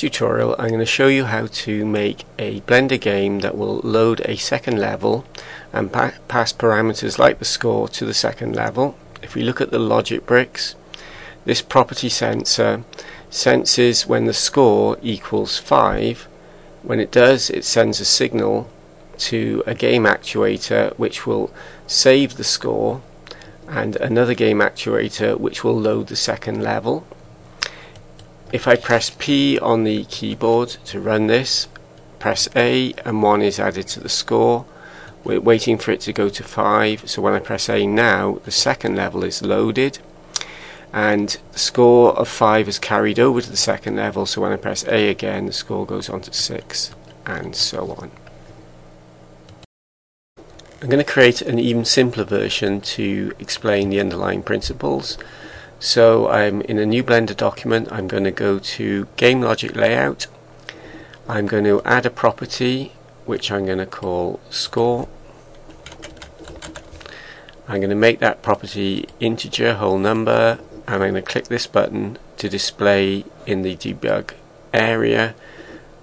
tutorial I'm going to show you how to make a Blender game that will load a second level and pass parameters like the score to the second level. If we look at the logic bricks, this property sensor senses when the score equals 5. When it does, it sends a signal to a game actuator which will save the score, and another game actuator which will load the second level. If I press P on the keyboard to run this, press A and 1 is added to the score. We're waiting for it to go to 5, so when I press A now, the second level is loaded, and the score of 5 is carried over to the second level, so when I press A again, the score goes on to 6, and so on. I'm going to create an even simpler version to explain the underlying principles. So I'm in a new Blender document. I'm going to go to Game Logic Layout. I'm going to add a property which I'm going to call Score. I'm going to make that property integer, whole number, and I'm going to click this button to display in the debug area,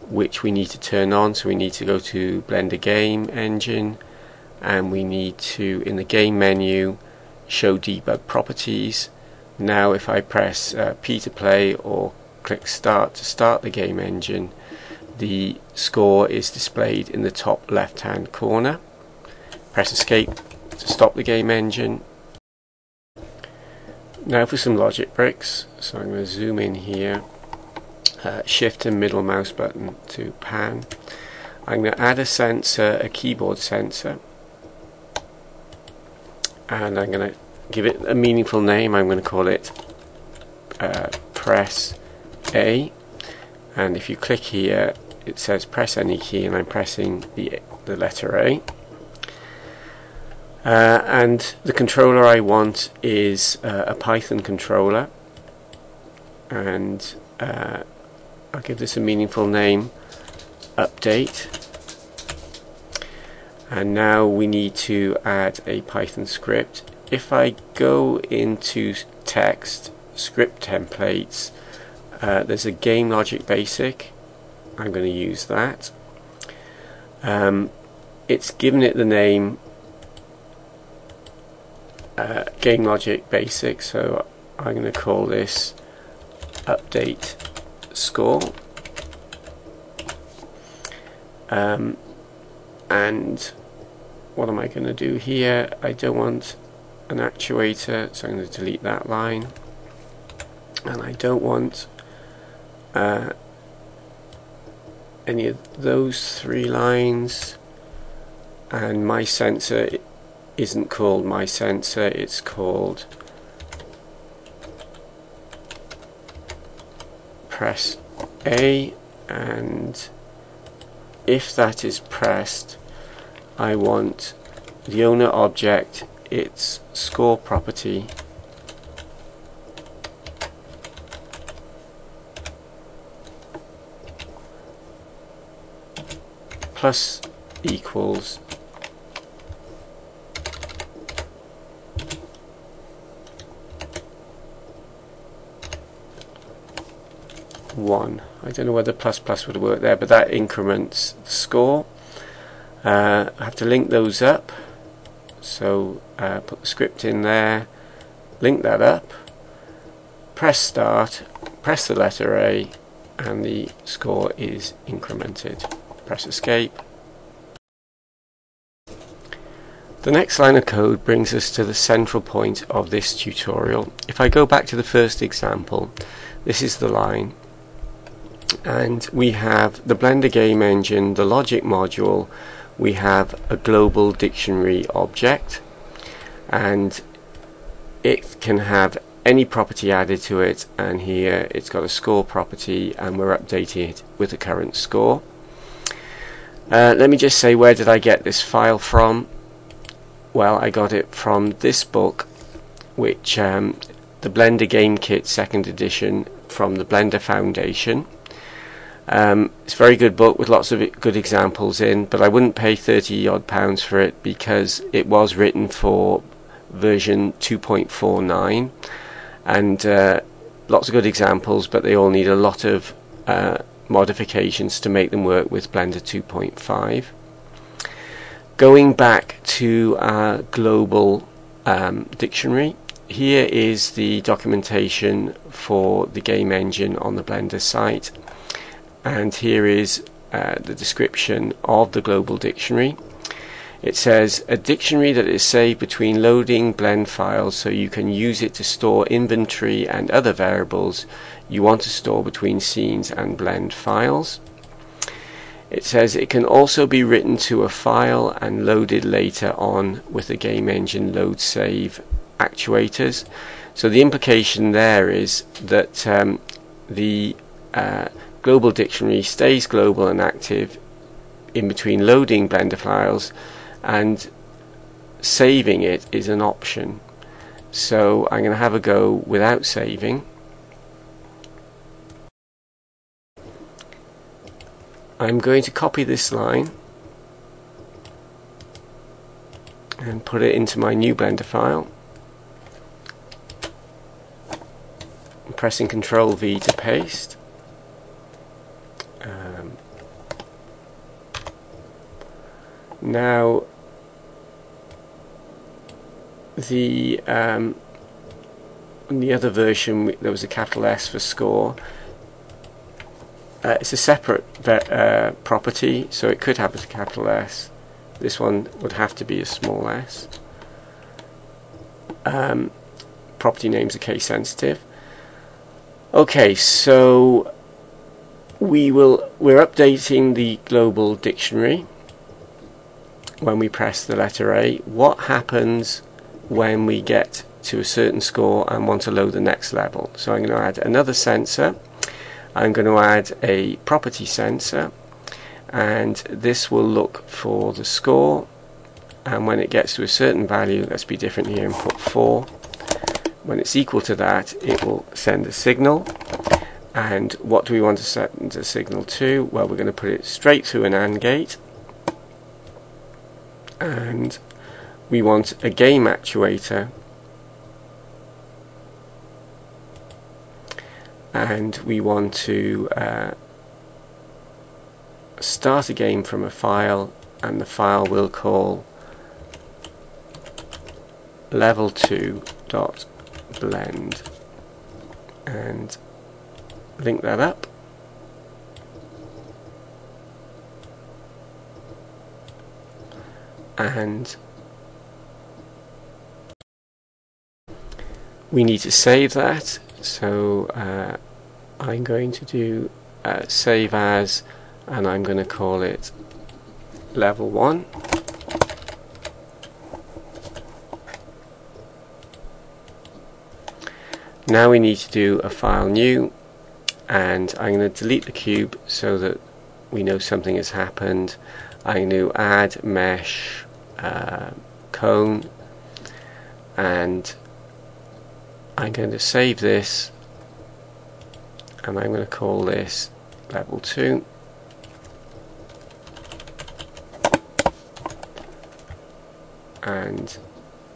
which we need to turn on. So we need to go to Blender Game Engine, and we need to, in the game menu, show debug properties. Now if I press P to play or click start to start the game engine, the score is displayed in the top left hand corner. Press escape to stop the game engine. Now for some logic bricks, so I'm going to zoom in here, shift and middle mouse button to pan. I'm going to add a sensor, a keyboard sensor, and I'm going to give it a meaningful name. I'm going to call it press A, and if you click here it says press any key, and I'm pressing the letter A, and the controller I want is a Python controller, and I'll give this a meaningful name, update. And now we need to add a Python script. If I go into text, script templates, there's a game logic basic. I'm going to use that. It's given it the name game logic basic, so I'm going to call this update score. And what am I going to do here? I don't want an actuator, so I'm going to delete that line, and I don't want any of those three lines, and my sensor isn't called my sensor, it's called press A, and if that is pressed, I want the owner object, its score property, plus equals one. I don't know whether plus plus would work there, but that increments the score. I have to link those up. So put the script in there, link that up, press start, press the letter A, and the score is incremented. Press escape. The next line of code brings us to the central point of this tutorial. If I go back to the first example, this is the line, and we have the Blender game engine, the logic module, we have a global dictionary object, and it can have any property added to it, and here it's got a score property, and we're updating it with the current score. Let me just say, where did I get this file from? Well, I got it from this book, which the Blender Game Kit 2nd edition from the Blender Foundation. It's a very good book with lots of good examples in, but I wouldn't pay £30-odd for it because it was written for version 2.49, and lots of good examples, but they all need a lot of modifications to make them work with Blender 2.5. Going back to our global dictionary, here is the documentation for the game engine on the Blender site, and here is the description of the global dictionary. It says, a dictionary that is saved between loading blend files so you can use it to store inventory and other variables you want to store between scenes and blend files. It says it can also be written to a file and loaded later on with the game engine load save actuators. So the implication there is that the global dictionary stays global and active in between loading Blender files, and saving it is an option. So I'm going to have a go without saving. I'm going to copy this line and put it into my new Blender file. I'm pressing Ctrl V to paste. Now the in the other version there was a capital S for score. It's a separate property, so it could have a capital S. This one would have to be a small s. Property names are case sensitive. Okay, so we're updating the global dictionary. When we press the letter A, what happens when we get to a certain score and want to load the next level? So I'm going to add another sensor. I'm going to add a property sensor, and this will look for the score, and when it gets to a certain value, let's be different here and put 4, when it's equal to that it will send a signal. And what do we want to send the signal to? Well, we're going to put it straight through an AND gate, and we want a game actuator, and we want to start a game from a file, and the file will call level2.blend and link that up. And we need to save that, so I'm going to do save as, and I'm going to call it level 1. Now we need to do a file new, and I'm going to delete the cube so that we know something has happened. I'm going to add mesh cone, and I'm going to save this, and I'm going to call this level 2. And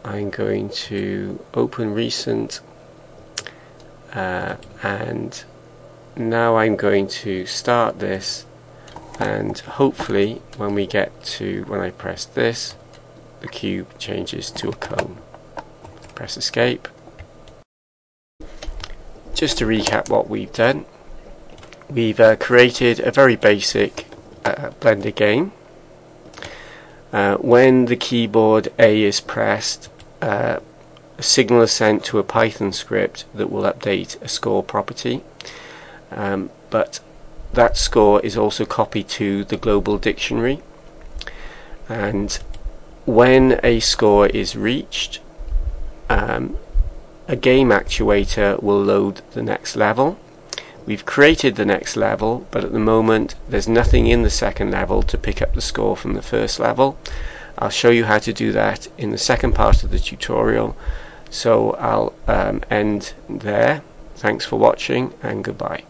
I'm going to open recent, and now I'm going to start this, and hopefully when we get to, when I press this, the cube changes to a cone. Press escape. Just to recap what we've done, we've created a very basic Blender game. When the keyboard A is pressed, a signal is sent to a Python script that will update a score property, but that score is also copied to the global dictionary, and when a score is reached, a game actuator will load the next level. We've created the next level, but at the moment there's nothing in the second level to pick up the score from the first level. I'll show you how to do that in the second part of the tutorial, so I'll end there. Thanks for watching, and goodbye.